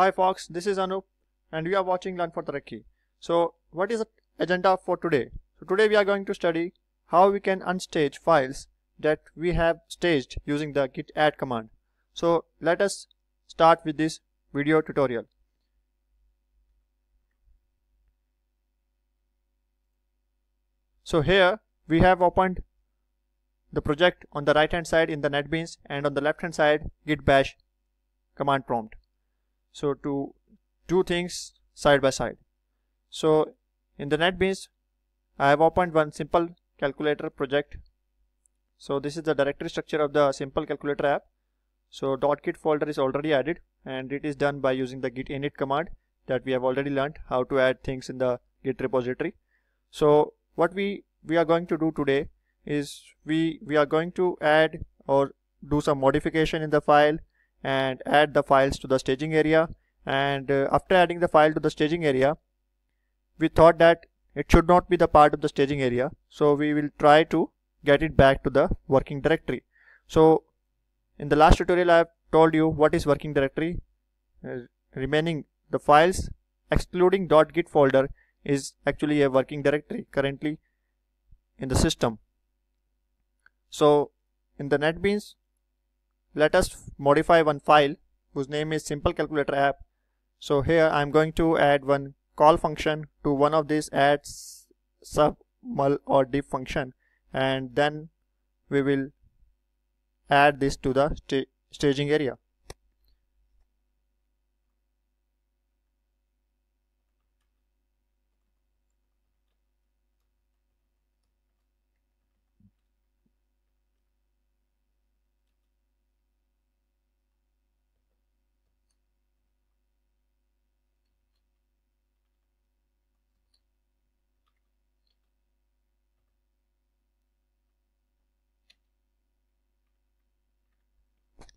Hi Fox, this is Anup and we are watching Learn4Tarakki. So what is the agenda for today? So today we are going to study how we can unstage files that we have staged using the git add command. So let us start with this video tutorial. So here we have opened the project on the right hand side in the NetBeans and on the left hand side git bash command prompt. So to do things side by side. So in the NetBeans, I have opened one simple calculator project. So this is the directory structure of the simple calculator app. So .git folder is already added and it is done by using the git init command that we have already learned how to add things in the git repository. So what we are going to do today is we are going to add or do some modification in the file and add the files to the staging area, and after adding the file to the staging area, we thought that it should not be the part of the staging area, so we will try to get it back to the working directory. So in the last tutorial I have told you what is working directory. Remaining the files excluding .git folder is actually a working directory currently in the system. So in the NetBeans, let us modify one file whose name is simple calculator app. So here I am going to add one call function to one of these add sub mul or div function, and then we will add this to the staging area.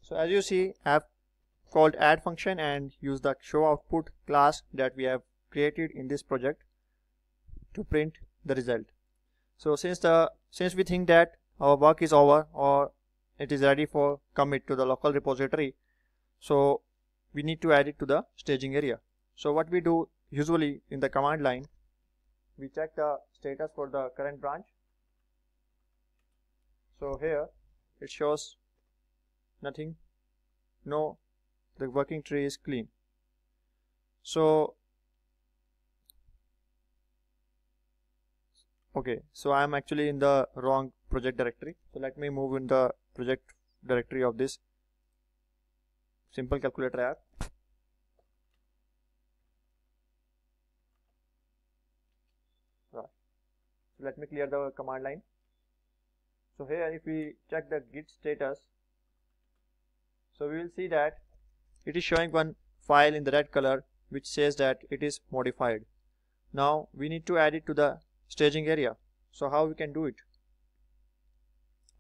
So as you see, I have called add function and use the show output class that we have created in this project to print the result. So since we think that our work is over or it is ready for commit to the local repository, so we need to add it to the staging area. So what we do usually in the command line, we check the status for the current branch. So here it shows nothing, no, the working tree is clean. So okay, so I am actually in the wrong project directory, so let me move in the project directory of this simple calculator app. Right, so let me clear the command line. So here if we check the git status, so we will see that it is showing one file in the red color which says that it is modified. Now we need to add it to the staging area. So how we can do it?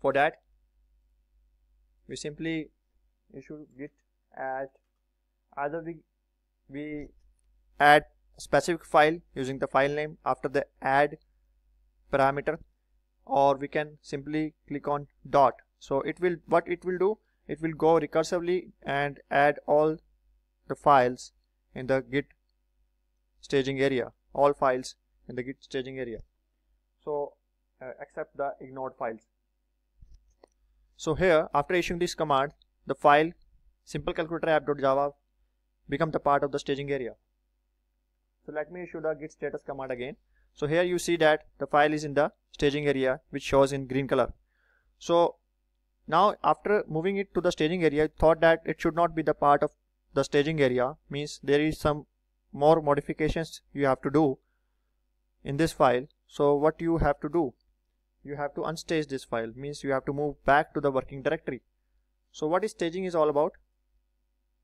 For that, we simply issue git add. Either we add specific file using the file name after the add parameter, or we can simply click on dot. So it will, what it will do, it will go recursively and add all the files in the git staging area, all files in the git staging area, so except the ignored files. So here after issuing this command, the file simplecalculatorapp.java becomes the part of the staging area. So let me issue the git status command again. So here you see that the file is in the staging area which shows in green color. So now after moving it to the staging area, I thought that it should not be the part of the staging area, means there is some more modifications you have to do in this file. So what you have to do, you have to unstage this file, means you have to move back to the working directory. So what is staging is all about?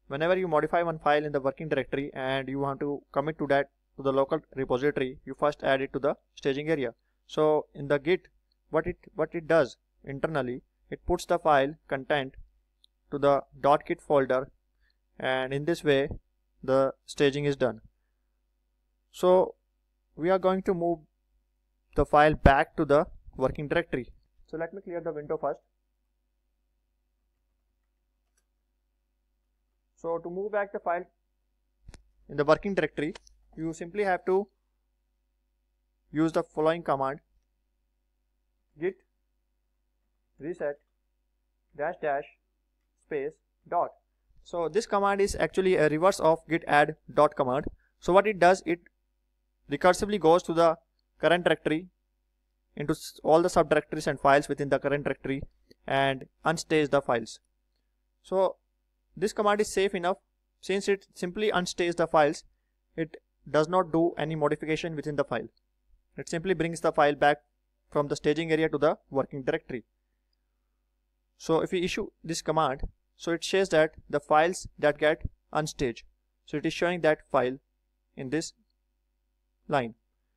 Whenever you modify one file in the working directory and you want to commit to that to the local repository, you first add it to the staging area. So in the git, what it does internally, it puts the file content to the .git folder, and in this way the staging is done. So we are going to move the file back to the working directory. So let me clear the window first. So to move back the file in the working directory, you simply have to use the following command: git reset --dot. So this command is actually a reverse of git add dot command. So what it does, it recursively goes to the current directory, into all the subdirectories and files within the current directory, and unstays the files. So this command is safe enough, since it simply unstays the files. It does not do any modification within the file. It simply brings the file back from the staging area to the working directory. So if we issue this command, so it says that the files that get unstaged. So it is showing that file in this line.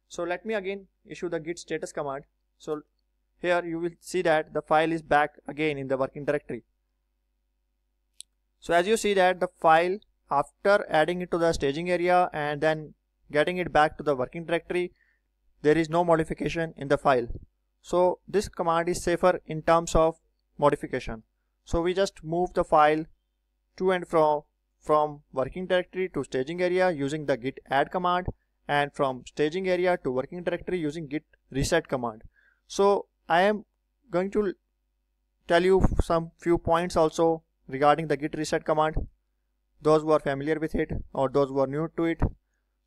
So let me again issue the git status command. So here you will see that the file is back again in the working directory. So as you see that the file, after adding it to the staging area and then getting it back to the working directory, there is no modification in the file. So this command is safer in terms of modification. So we just move the file to and from working directory to staging area using the git add command, and from staging area to working directory using git reset command. So I am going to tell you some few points also regarding the git reset command, those who are familiar with it or those who are new to it.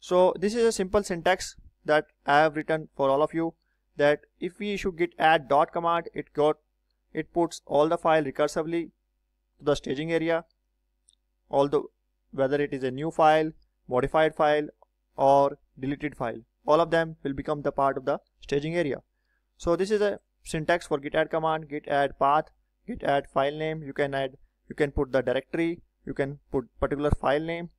So this is a simple syntax that I have written for all of you, that if we issue git add dot command, it puts all the file recursively to the staging area, although whether it is a new file, modified file or deleted file, all of them will become the part of the staging area. So this is a syntax for git add command: git add path, git add file name. You can put the directory, you can put particular file name.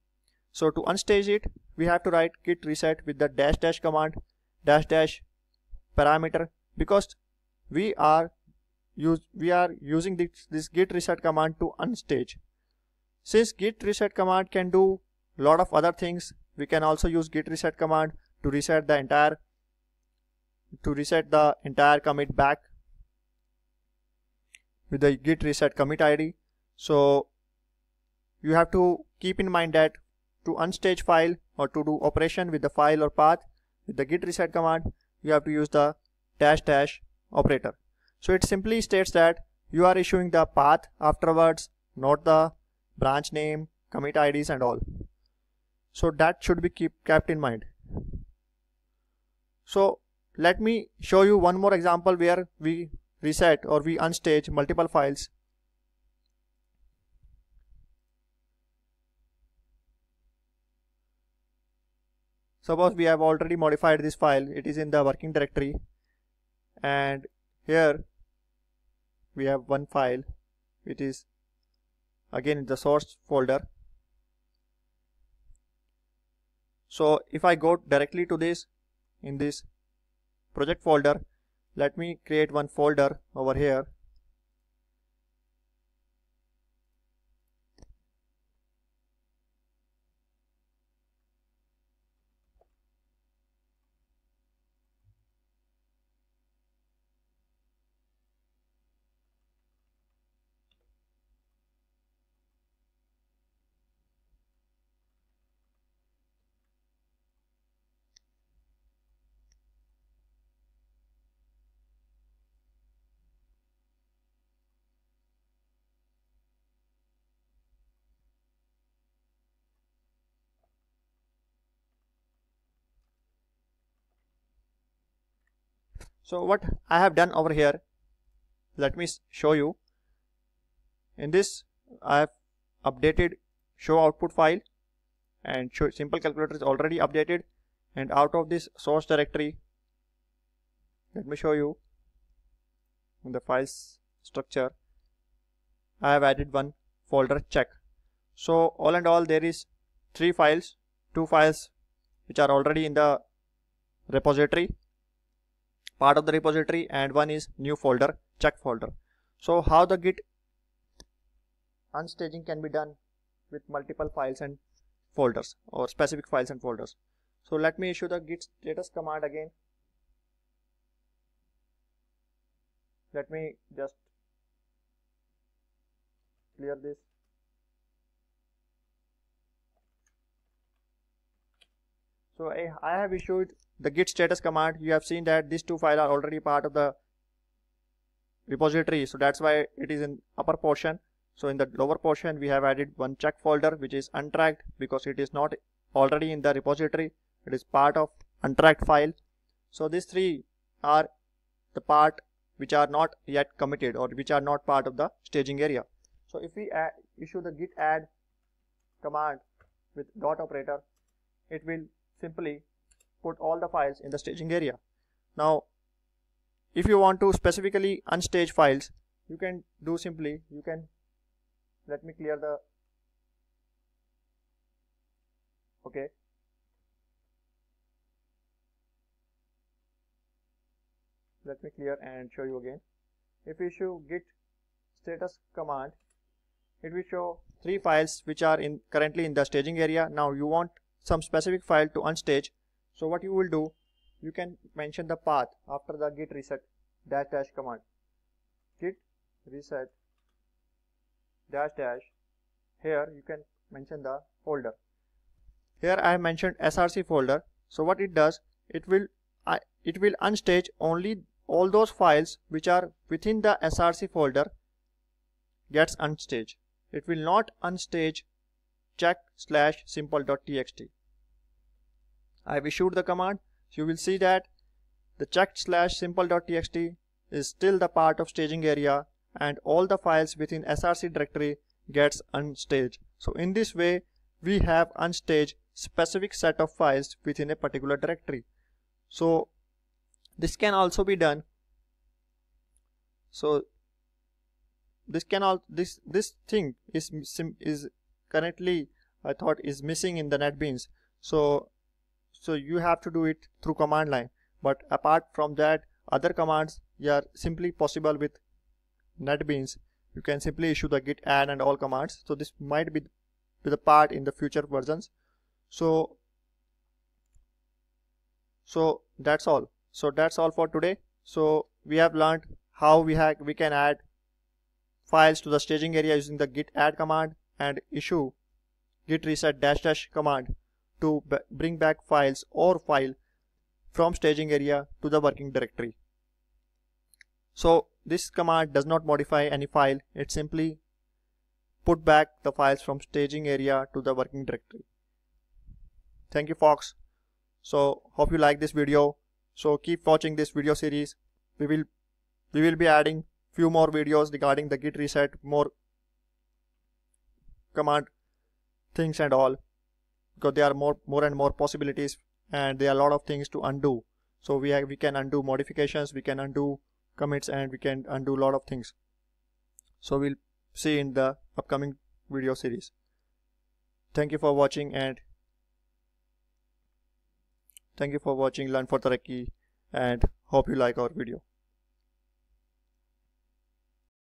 So to unstage it, we have to write git reset with the dash dash command, dash dash parameter, because we are using this git reset command to unstage. Since git reset command can do a lot of other things, we can also use git reset command to reset the entire commit back with the git reset commit ID. So you have to keep in mind that to unstage file or to do operation with the file or path with the git reset command, you have to use the dash dash operator. So it simply states that you are issuing the path afterwards, not the branch name, commit IDs and all. So that should be kept in mind. So let me show you one more example where we reset or we unstage multiple files. Suppose we have already modified this file, it is in the working directory, and here we have one file which is again in the source folder. So if I go directly to this, in this project folder, let me create one folder over here. So what I have done over here, let me show you. In this, I have updated show output file, and show simple calculator is already updated. And out of this source directory, let me show you in the files structure, I have added one folder check. So all and all, there is three files, two files which are already in the repository, part of the repository, and one is new folder, check folder. So how the git unstaging can be done with multiple files and folders, or specific files and folders. So let me issue the git status command again. Let me just clear this. So I have issued the git status command. You have seen that these two files are already part of the repository, so that's why it is in upper portion. So in the lower portion we have added one check folder which is untracked, because it is not already in the repository, it is part of untracked file. So these three are the part which are not yet committed or which are not part of the staging area. So if we issue the git add command with dot operator, it will simply put all the files in the staging area. Now if you want to specifically unstage files, you can do simply, you can, let me clear the, okay. Let me clear and show you again. If we issue git status command, it will show three files which are in currently in the staging area. Now you want some specific file to unstage. So what you will do, you can mention the path after the git reset dash dash command. Git reset dash dash, here you can mention the folder. Here I have mentioned src folder. So what it does, it will unstage only all those files which are within the src folder gets unstaged. It will not unstage check/simple.txt. I have issued the command. So you will see that the check/simple.txt is still the part of staging area, and all the files within src directory gets unstaged. So in this way we have unstaged specific set of files within a particular directory. So this can also be done. So this can all, this thing is currently, I thought, is missing in the NetBeans. So you have to do it through command line. But apart from that, other commands are simply possible with NetBeans. You can simply issue the git add and all commands. So this might be the part in the future versions. So that's all. So that's all for today. So we have learned how we can add files to the staging area using the git add command and issue git reset dash dash command to bring back files or file from staging area to the working directory. So this command does not modify any file. It simply put back the files from staging area to the working directory. Thank you, Fox. So hope you like this video. So keep watching this video series. We will be adding few more videos regarding the git reset, more command things and all, because there are more and more possibilities, and there are a lot of things to undo. So we can undo modifications, we can undo commits, and we can undo a lot of things. So we'll see in the upcoming video series. Thank you for watching, and thank you for watching Learn4Tarakki, and hope you like our video.